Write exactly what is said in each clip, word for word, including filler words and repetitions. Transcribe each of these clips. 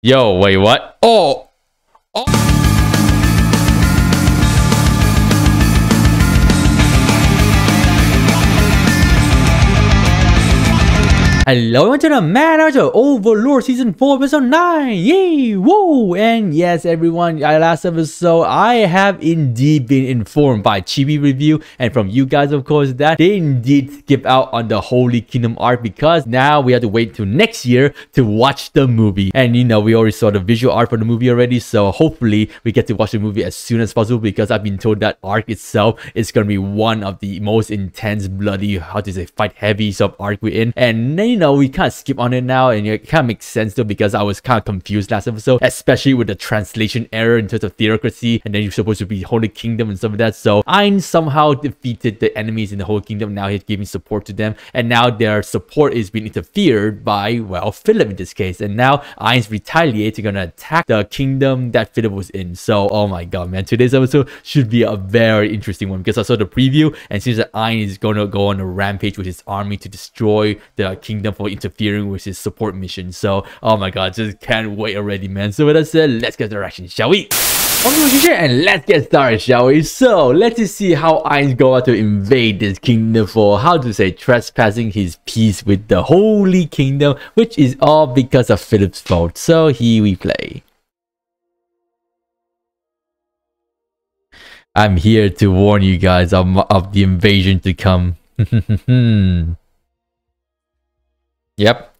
Yo, wait, what? Oh! Oh! Hello and to the Madhouse Overlord Season four Episode nine! Yay! Whoa! And yes, everyone, last episode, I have indeed been informed by Chibi Review and from you guys, of course, that they indeed skip out on the Holy Kingdom art because now we have to wait till next year to watch the movie. And you know, we already saw the visual art for the movie already, so hopefully we get to watch the movie as soon as possible because I've been told that arc itself is going to be one of the most intense, bloody, how to say, fight heavy sub arc we're in. And then, you know, we can't skip on it now, and it kind of makes sense though because I was kind of confused last episode, especially with the translation error in terms of theocracy, and then you're supposed to be Holy Kingdom and stuff like that. So Ainz somehow defeated the enemies in the Holy Kingdom. Now he's giving support to them, and now their support is being interfered by, well, Philip in this case. And now Ainz retaliates, gonna attack the kingdom that Philip was in. So oh my god, man, today's episode should be a very interesting one because I saw the preview and it seems that Ainz is gonna go on a rampage with his army to destroy the kingdom for interfering with his support mission. So oh my god, just can't wait already, man. So with that said, let's get to action, shall we? And let's get started, shall we? So let's just see how Ainz go out to invade this kingdom for, how to say, trespassing his peace with the Holy Kingdom, which is all because of Philip's fault. So here we play. I'm here to warn you guys of, of the invasion to come. Yep,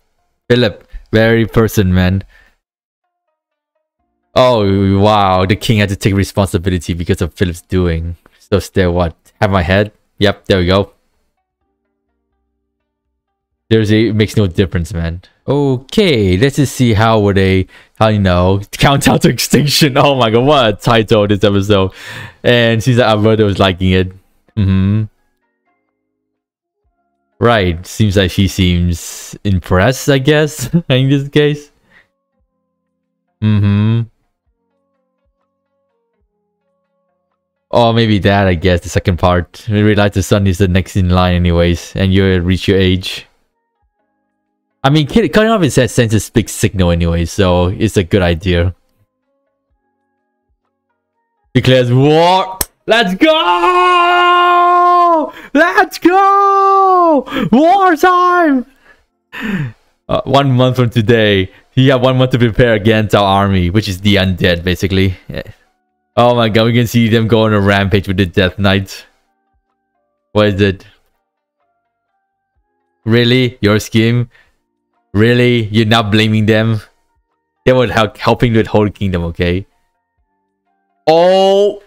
Philip, very person, man. Oh, wow, the king had to take responsibility because of Philip's doing. So still what? Have my head? Yep, there we go. There's a, it makes no difference, man. Okay, let's just see how would they, how you know, count out to extinction. Oh my god, what a title this episode. And seems like Alberto was liking it. Mm-hmm. Right, seems like she seems impressed, I guess, in this case. Mm-hmm. Or maybe that, I guess, the second part. We realize the son is the next in line anyways, and you reach your age. I mean, cutting off his head sends a big signal anyway, so it's a good idea. Declares war! Let's go! Let's go! War time! Uh, one month from today, he got one month to prepare against our army, which is the undead, basically. Yeah. Oh my god, we can see them go on a rampage with the Death Knight. What is it? Really? Your scheme? Really? You're not blaming them? They were help helping with Holy Kingdom, okay? Oh!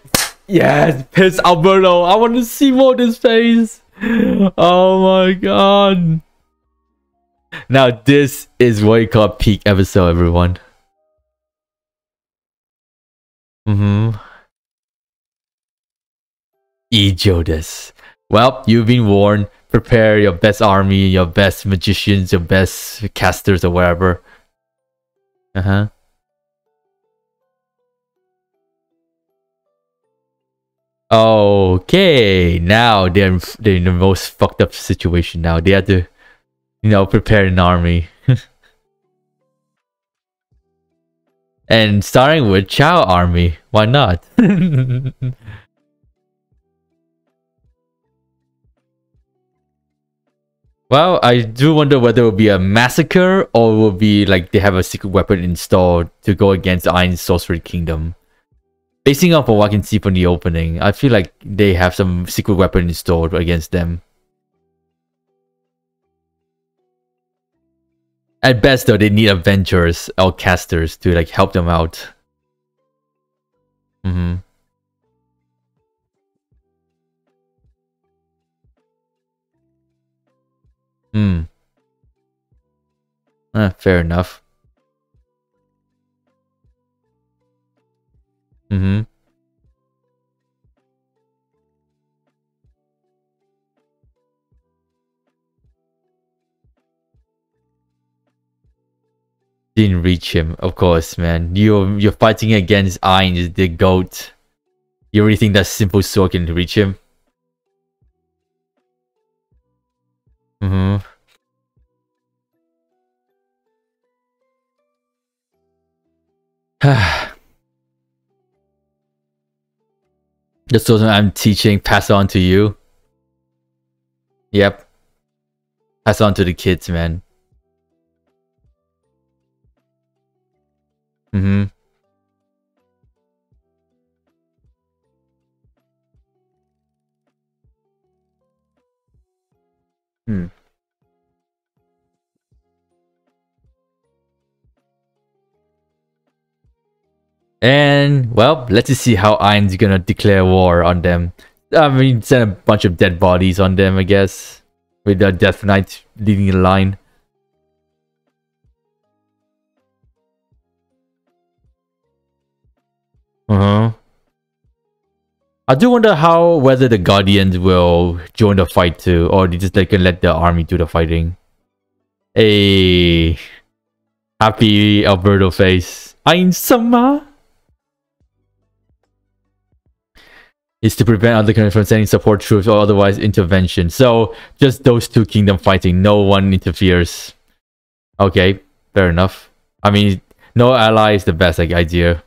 Yes, piss Alberto. I want to see more of this face. Oh my god. Now this is what you call peak episode, everyone. Mm-hmm. Ejodas. Well, you've been warned. Prepare your best army, your best magicians, your best casters or whatever. Uh-huh. Okay, now they're, they're in the most fucked up situation now. They have to, you know, prepare an army. And starting with Chao Army, why not? Well, I do wonder whether it will be a massacre or it will be like they have a secret weapon installed to go against Ainz Sorcery Kingdom. Basing off of what I can see from the opening, I feel like they have some secret weapon installed against them. At best though, they need adventurers or casters to like help them out. Mm-hmm. Hmm. Ah, fair enough. Mm-hmm. Didn't reach him, of course, man. You're you're fighting against Ainz, the goat. You really think that simple sword can reach him? Mm-hmm. Just so I'm teaching, pass it on to you. Yep. Pass it on to the kids, man. Mm-hmm. Hmm. And, well, let's just see how Ainz gonna declare war on them. I mean, send a bunch of dead bodies on them, I guess. With the Death Knight leading the line. Uh-huh. I do wonder how, whether the Guardians will join the fight too, or they just like can let the army do the fighting. Hey, happy Alberto face. Ainz-sama. Is to prevent other countries from sending support troops or otherwise intervention. So just those two kingdoms fighting, no one interferes. Okay, fair enough. I mean, no ally is the best like idea.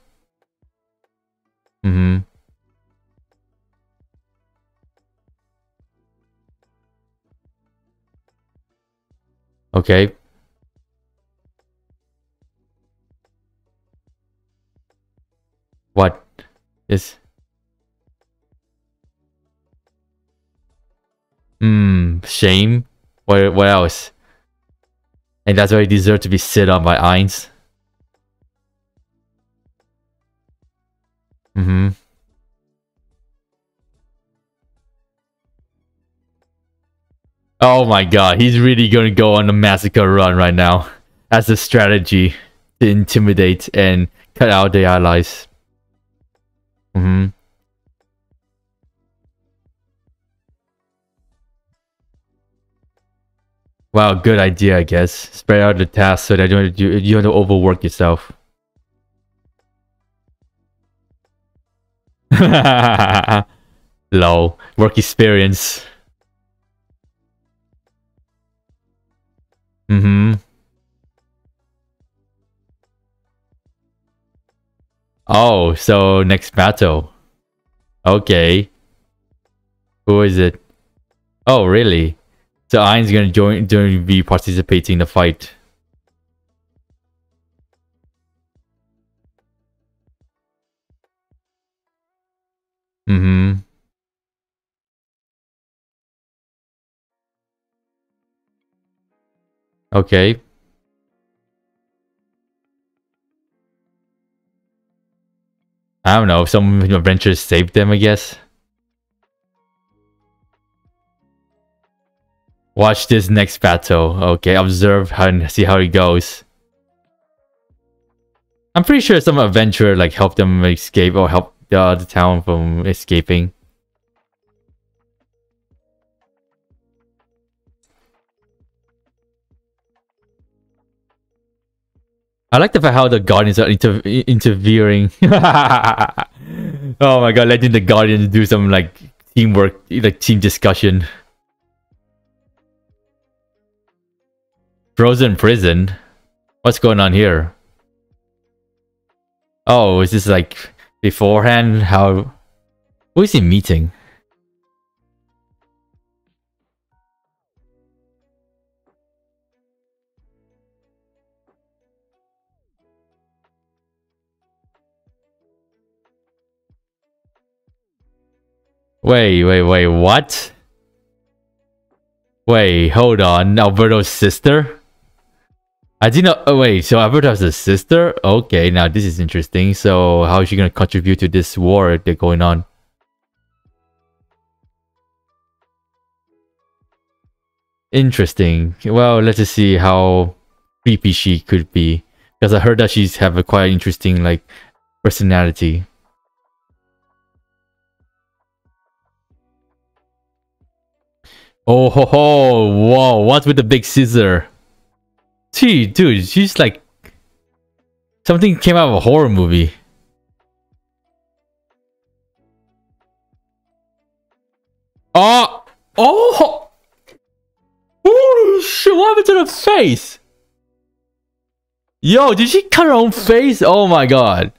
Mm-hmm. Okay. What is? Hmm, shame. What, what else? And that's why you deserve to be sit on by Ainz. Mm-hmm. Oh my god, he's really gonna go on a massacre run right now. As a strategy to intimidate and cut out the allies. Mm-hmm. Wow, good idea, I guess. Spread out the tasks so that you don't, you, you don't overwork yourself. Low work experience. Mm-hmm. Oh, so next battle. Okay. Who is it? Oh, really? So Ainz is gonna join, gonna be participating in the fight. Mm-hmm. Okay. I don't know, some adventures saved them, I guess. Watch this next battle. Okay, observe and see how it goes. I'm pretty sure some adventurer like helped them escape or help the other town from escaping. I like the fact how the Guardians are inter interfering. Oh my god, letting the Guardians do some like teamwork, like team discussion. Frozen prison? What's going on here? Oh, is this like beforehand? How? Who is he meeting? Wait, wait, wait, what? Wait, hold on, Alberto's sister? I didn't know. Oh, wait, so Alberto has a sister? Okay, now this is interesting. So, how is she going to contribute to this war that's going on? Interesting. Well, let's just see how creepy she could be. Because I heard that she's have a quite interesting, like, personality. Oh, ho, ho. Whoa, what's with the big scissor? Gee, dude, she's like... Something came out of a horror movie. Oh! Oh! Holy shit, what happened to the face? Yo, did she cut her own face? Oh my god.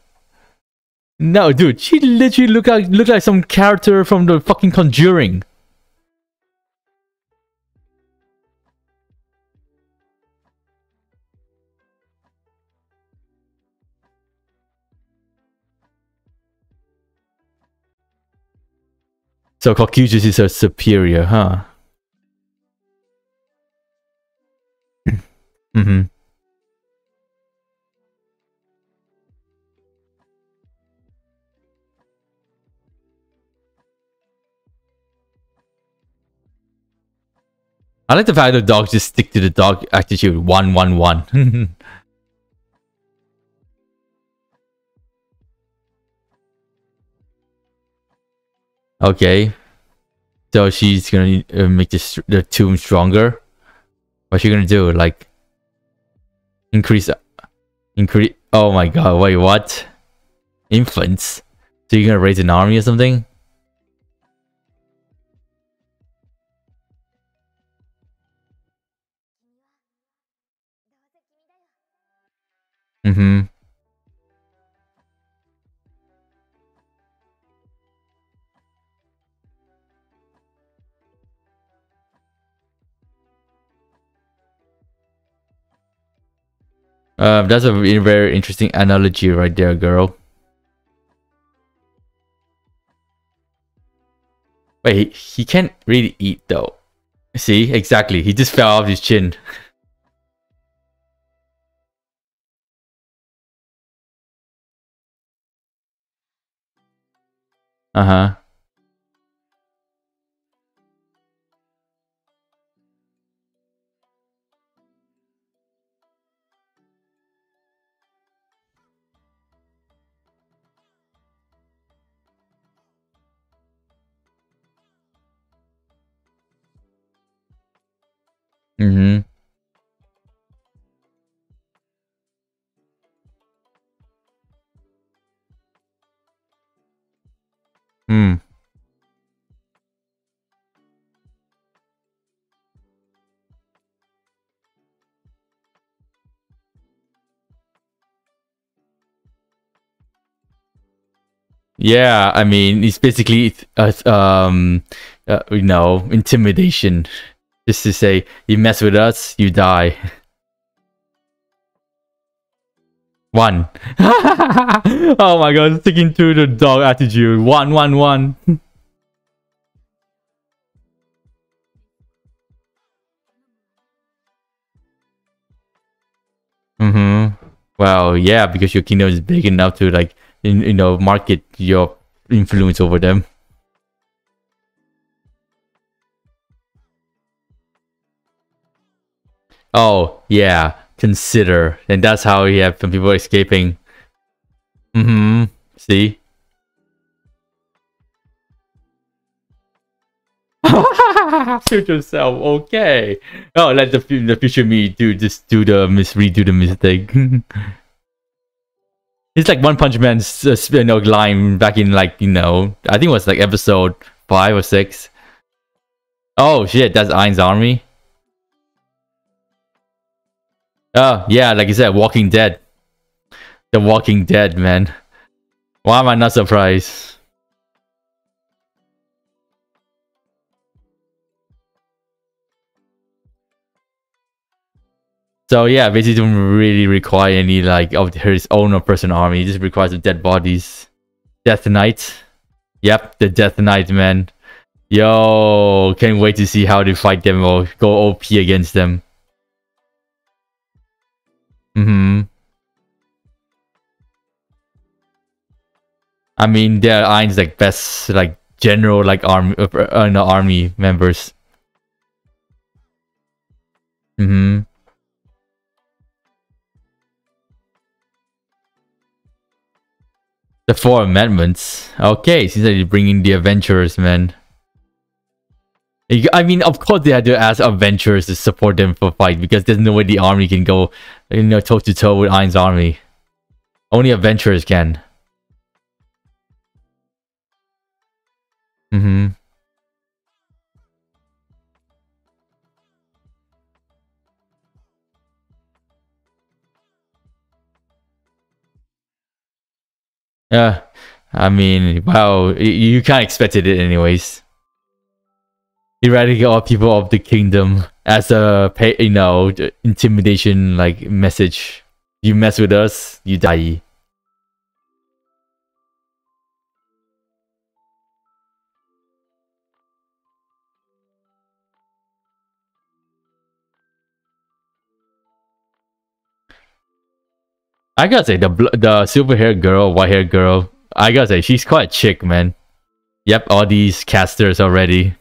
No, dude, she literally looked like, looked like some character from the fucking Conjuring. So Carchiuz is her superior, huh? Mm-hmm. I like the fact that dogs just stick to the dog attitude. One, one, one. Okay. So she's gonna uh, make this, the tomb stronger. What's she gonna do? Like, increase, increase. Oh my god! Wait, what? Infants? So you're gonna raise an army or something? Mm-hmm. Uh, that's a really very interesting analogy right there, girl. Wait, he, he can't really eat though. See, exactly. He just fell off his chin. Uh-huh. Mm-hmm. Hmm. Yeah, I mean, it's basically uh, um, uh, you know, intimidation. Just to say, you mess with us, you die. One. Oh my god, sticking to the dog attitude. One, one, one. Mm-hmm. Well, yeah, because your kingdom is big enough to, like, in, you know, market your influence over them. Oh, yeah, consider. And that's how we have some people escaping. Mm-hmm. See? Future self, okay. Oh, let the, the future me do just do the mis redo the mistake. It's like One Punch Man's uh, you know, line back in, like, you know, I think it was like episode five or six. Oh shit, that's Ainz army. Oh, yeah, like you said, Walking Dead. The Walking Dead, man. Why am I not surprised? So, yeah, basically don't really require any, like, of his own or personal army. It just requires the dead bodies. Death Knight. Yep, the Death Knight, man. Yo, can't wait to see how they fight them or go O P against them. Mm-hmm. I mean, they're Ainz, like, best, like, general, like, army, uh, uh, no, army members. Mm-hmm. The Four Amendments. Okay, seems like you're bringing the adventurers, man. I mean, of course they had to ask adventurers to support them for fight, because there's no way the army can go, you know, toe to toe with Ainz army. Only adventurers can. Mm-hmm. Yeah, I mean, wow, you, you kind of expected it anyways. Eradicate all people of the kingdom as a, you know, intimidation like message. You mess with us, you die. I gotta say, the bl the silver-haired girl, white-haired girl, I gotta say, she's quite a chick, man. Yep, all these casters already.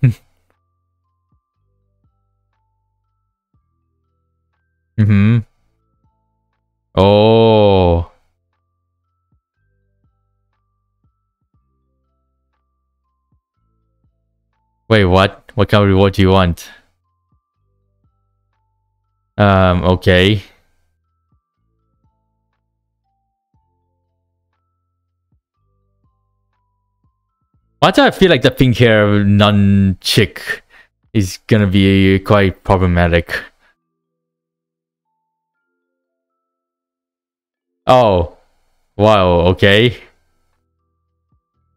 Mm-hmm. Oh. Wait, what? What kind of reward do you want? Um, okay. Why do I feel like the pink hair nun chick is gonna be quite problematic? Oh, wow, okay.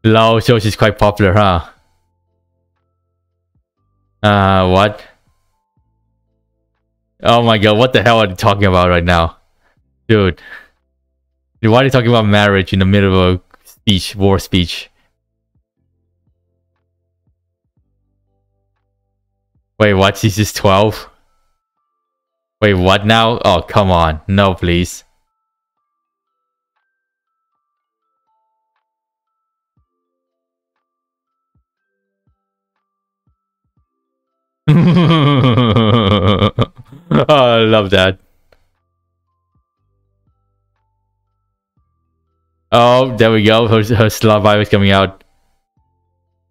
Lol, so she's quite popular, huh? Uh, what? Oh my god, what the hell are you talking about right now? Dude. Dude, why are you talking about marriage in the middle of a speech, war speech? Wait, what? She's just twelve? Wait, what now? Oh, come on. No, please. Oh, I love that. Oh, there we go. Her, her slot vibe is coming out.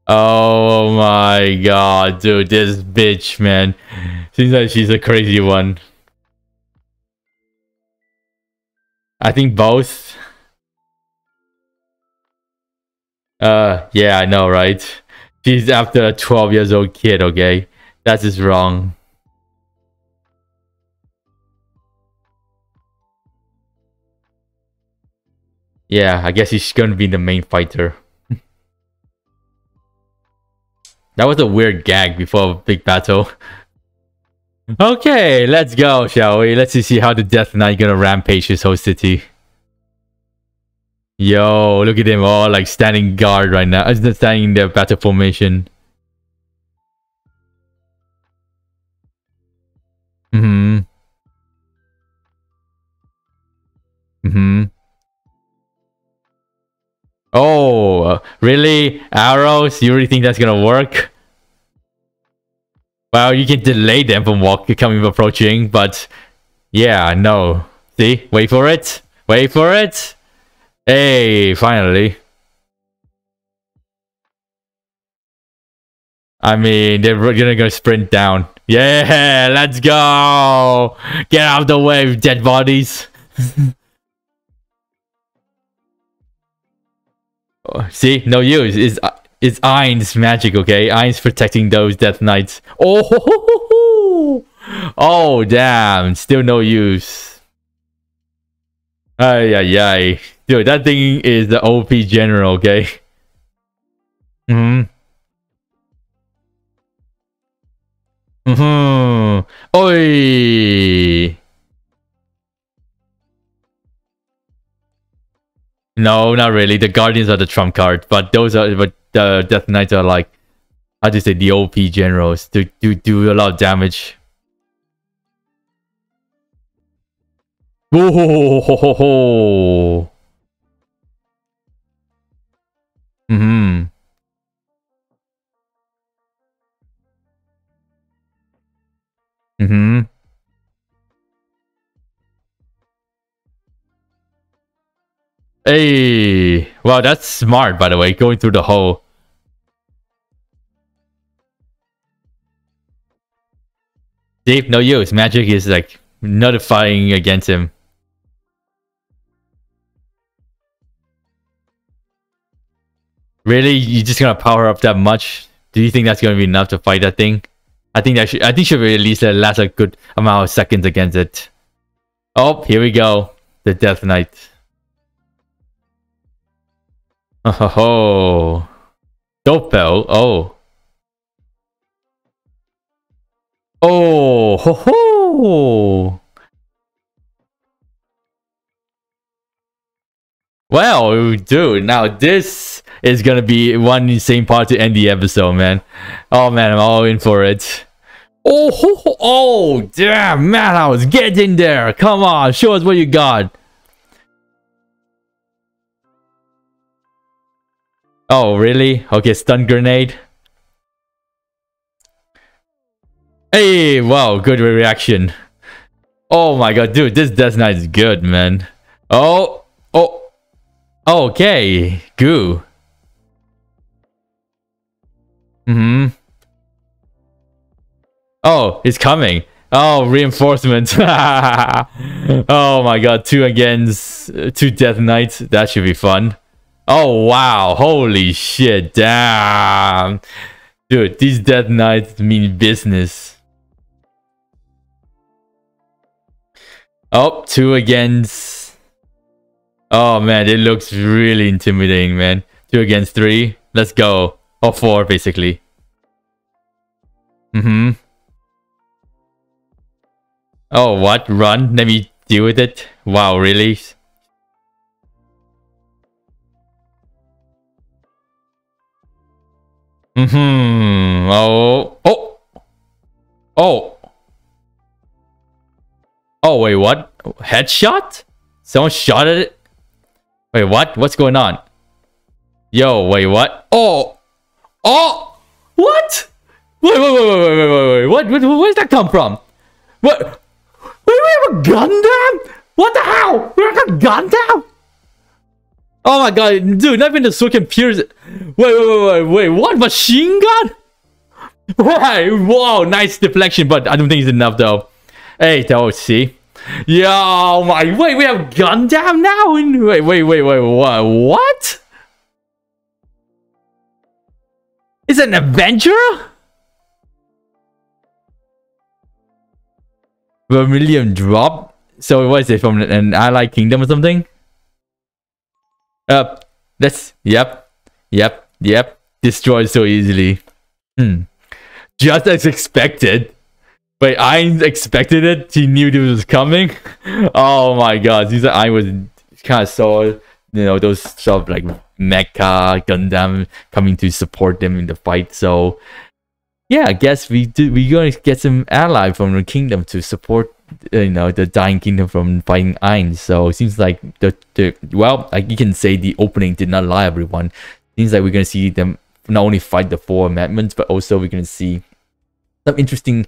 Oh my god, dude, this bitch, man. Seems like she's a crazy one. I think both. Uh, yeah, I know, right? She's after a twelve years old kid, okay? That's just wrong. Yeah, I guess she's gonna be the main fighter. That was a weird gag before a big battle. Okay, let's go, shall we? Let's see how the Death Knight gonna rampage his whole city. Yo, look at them all like standing guard right now. Standing in their battle formation. Mm-hmm. Mm-hmm. Oh, really? Arrows? You really think that's gonna work? Well, you can delay them from walk coming approaching, but yeah, no. See? Wait for it. Wait for it. Hey, finally. I mean, they're gonna go sprint down. Yeah, let's go. Get out of the way, dead bodies. See, no use. It's, it's Ainz magic, okay? Ainz protecting those Death Knights. Oh, ho, ho, ho, ho. Oh, damn. Still no use. Ay, ay, ay. Dude, that thing is the O P general, okay? Mm hmm. Mm hmm. Oi. No, not really. The Guardians are the trump card, but those are, but the Death Knights are like, how do you say, the O P generals to do, do, do a lot of damage. Oh, mm-hmm. Mm-hmm. Hey, wow, that's smart, by the way, going through the hole. See, no use. Magic is like notifying against him. Really? You're just gonna power up that much? Do you think that's gonna be enough to fight that thing? I think that should, I think should be at least last a good amount of seconds against it. Oh, here we go. The Death Knight. Oh, ho, ho. Dope belt. Oh. Oh, ho, ho. Well, dude, now this is gonna be one insane part to end the episode, man. Oh, man, I'm all in for it. Oh, ho, ho. Oh, damn, Madhouse, get in there. Come on, show us what you got. Oh, really? Okay, stun grenade. Hey, wow, good reaction. Oh my god, dude, this Death Knight is good, man. Oh, oh. Okay, goo. Mm-hmm. Oh, it's coming. Oh, reinforcement. Oh my god, two against two Death Knights. That should be fun. Oh wow, holy shit, damn. Dude, these Death Knights mean business. Oh, two against... Oh man, it looks really intimidating, man. Two against three. Let's go. Or four, basically. Mm-hmm. Oh, what? Run? Let me deal with it. Wow, really? Mm-hmm. Oh. Oh. Oh. Oh, wait, what? Headshot? Someone shot at it? Wait, what? What's going on? Yo, wait, what? Oh! Oh! What? Wait, wait, wait, wait, wait, wait, wait, wait. What? Where, where did that come from? What? Wait, we have a Gundam? What the hell? We have a Gundam? Oh my god, dude, not even the sword can pierce it. Wait, wait, wait, wait, wait, what? Machine gun? Right, whoa, nice deflection, but I don't think it's enough, though. Hey, though, see? Yo, my, wait, we have Gundam now? Wait, wait, wait, wait, what? What? Is it an adventure? Vermillion drop? So what is it, from an allied kingdom or something? Uh, that's, yep, yep, yep, destroyed so easily. Hmm. Just as expected. Wait, Ainz expected it. He knew this was coming. Oh my god, these I was kind of saw, you know, those sort of like Mecha Gundam coming to support them in the fight. So yeah, I guess we do. We're going to get some ally from the kingdom to support, you know, the dying kingdom from fighting Ainz. So it seems like the, the well, like you can say the opening did not lie, everyone. It seems like we're gonna see them not only fight the Four Amendments, but also we're gonna see some interesting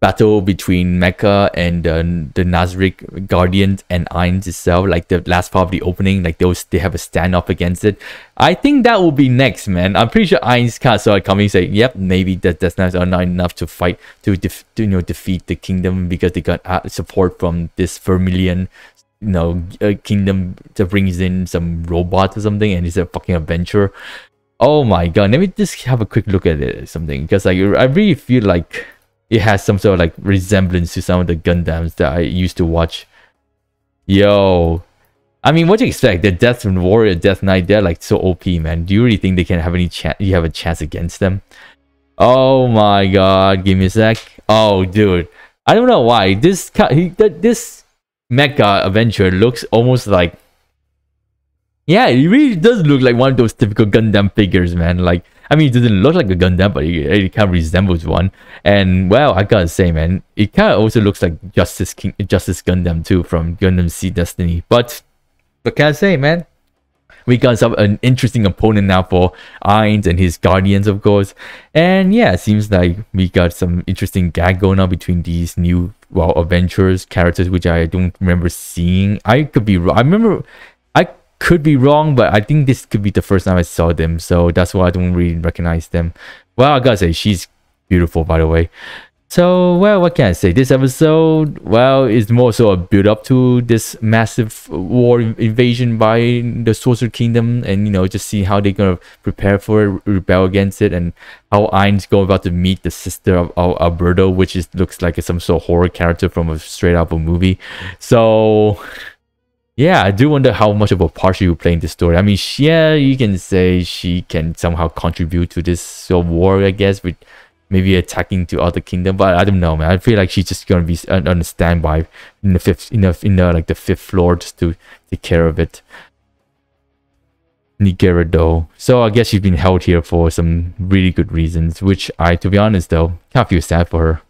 battle between Mecha and uh, the Nazarick Guardians and Ainz itself, like the last part of the opening, like those they have a standoff against it. I think that will be next, man. I'm pretty sure Ainz kind of saw it coming, say, yep, maybe that that's not, not enough to fight to, def to you know defeat the kingdom because they got uh, support from this Vermillion, you know, uh, kingdom that brings in some robots or something, and it's a fucking adventure. Oh my god, let me just have a quick look at it or something, because like I really feel like it has some sort of like resemblance to some of the Gundams that I used to watch. Yo, I mean, what do you expect? The Death Warrior, Death Knight, they're like so O P, man. Do you really think they can have any chance? You have a chance against them? Oh my god, give me a sec. Oh, dude, I don't know why this he, this Mecha adventure looks almost like, yeah, it really does look like one of those typical Gundam figures, man. Like, I mean, it doesn't look like a Gundam, but it, it kind of resembles one. And, well, I gotta say, man, it kind of also looks like Justice King, Justice Gundam too, from Gundam Seed Destiny. But, what can I say, man? We got some, an interesting opponent now for Ainz and his Guardians, of course. And, yeah, it seems like we got some interesting gag going on between these new, well, adventurers, characters, which I don't remember seeing. I could be wrong. I remember... could be wrong, but I think this could be the first time I saw them, so that's why I don't really recognize them. Well, I gotta say, she's beautiful, by the way. So, well, what can I say? This episode, well, is more so a build-up to this massive war invasion by the Sorcerer Kingdom, and, you know, just see how they're gonna prepare for it, rebel against it, and how Ainz go about to meet the sister of, of Alberto, which is looks like some sort of horror character from a straight-up movie. So... Yeah, I do wonder how much of a part she will play in this story. I mean, she, yeah, you can say she can somehow contribute to this war, I guess, with maybe attacking to other kingdom. But I don't know, man. I feel like she's just gonna be on standby in the fifth, in the, in the like the fifth floor just to take care of it. Nigredo. So I guess she's been held here for some really good reasons, which I, to be honest, though, kind of feel sad for her.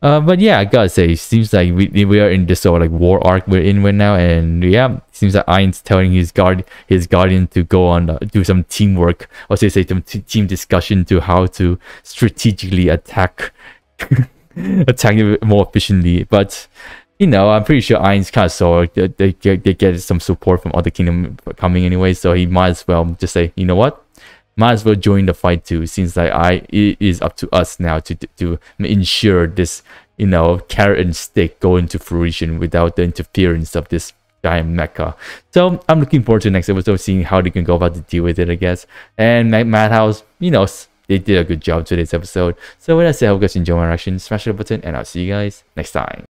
Uh, but yeah, I gotta say, it seems like we we are in this sort of like war arc we're in right now, and yeah, it seems like Ainz telling his guard his guardian to go on uh, do some teamwork, or say say some t team discussion to how to strategically attack, attack it more efficiently. But you know, I'm pretty sure Ainz kind of saw they they get, they get some support from other kingdom coming anyway, so he might as well just say, you know what, might as well join the fight too, since like I it is up to us now to to ensure this, you know, carrot and stick go into fruition without the interference of this giant mecha. So I'm looking forward to the next episode, seeing how they can go about to deal with it, I guess. And Madhouse, you know, they did a good job today's episode. So with that said, I hope you guys enjoy my reaction. Smash the button, and I'll see you guys next time.